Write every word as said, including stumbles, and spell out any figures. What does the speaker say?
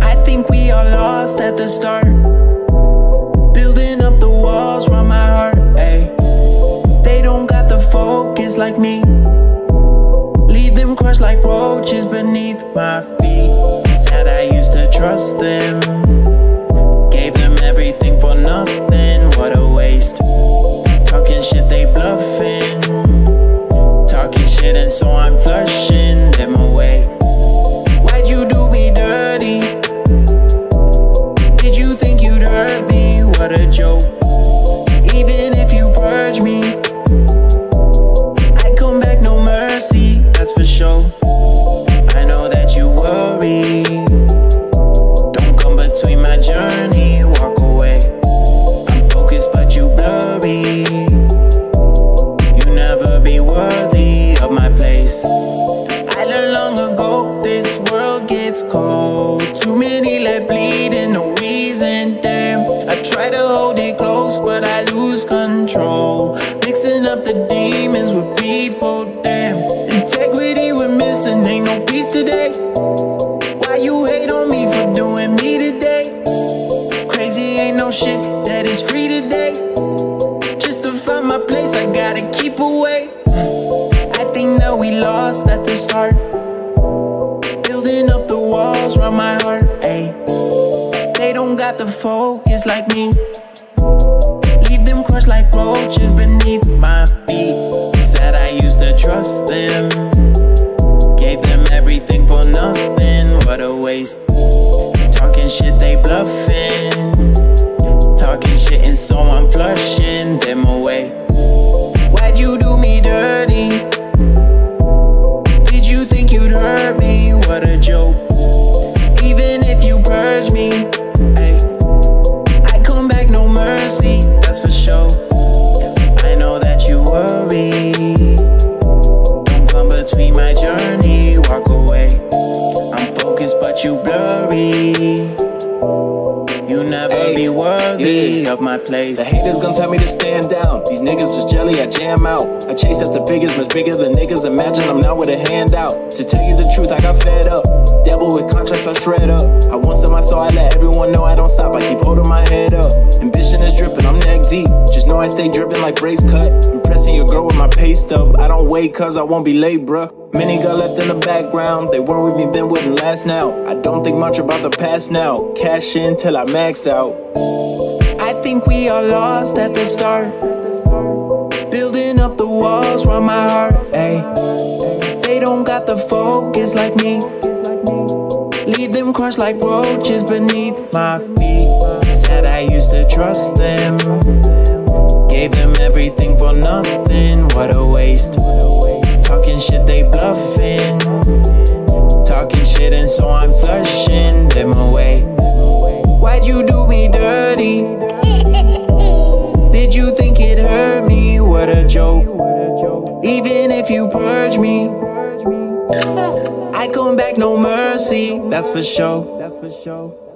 I think we are lost at the start, building up the walls around my heart, ayy. They don't got the focus like me, leave them crushed like roaches beneath my feet. Said I used to trust them, gave them everything for nothing, what a waste. Talking shit, they bluffing, talking shit and so I'm flushing them away. Why'd you do me dirty? Did you think you'd hurt me? What a joke. Even if you purge me, I come back no mercy, that's for sure. I know that you worry, don't come between my journey, walk away. I'm focused but you blurry, I learned long ago, this world gets cold. Too many let bleed and no reason, damn. I try to hold it close, but I lose control, mixing up the demons with people, damn. Integrity we're missing, ain't no peace today. Why you hate on me for doing me today? Crazy ain't no shit that is free today. Just to find my place, I gotta keep away. We lost at the start, building up the walls around my heart, ayy. They don't got the focus like me, leave them crushed like roaches beneath my feet. Said I used to trust them, gave them everything for nothing, what a waste. Talking shit, they bluffing, talking shit and so I'm flushing them away. Why'd you do me dirty? You'd hurt me, what a joke. Even if you purge me, ay, I come back no mercy, that's for sure. I know that you worry, don't come between my journey, walk away. I'm focused but you blurry, you never Ay, be worthy yeah. of my place. The haters gon' tell me to stand down, these niggas just jelly, I jam out. I chase after figures much bigger than niggas, imagine I'm not with a handout. To tell you the truth, I got fed up, devil with contracts, I shred up. I want some, I saw, I let everyone know I don't stop, I keep holding my head up. Ambition is dripping, I'm neck deep, just know I stay dripping like brace cut. Impressing your girl with my paste up, I don't wait cause I won't be late, bruh. Many got left in the background, they weren't with me then, wouldn't last now. I don't think much about the past now, cash in till I max out. I think we are lost at the start, building up the walls around my heart, ayy. They don't got the focus like me, leave them crushed like roaches beneath my feet. Said I used to trust them, gave them everything for nothing, what a waste. Talking shit, they bluffing, talking shit and so I'm flushing them away. Why'd you do me dirty? Did you think it hurt me? What a joke. Even if you purge me, I come back no mercy, that's for sure.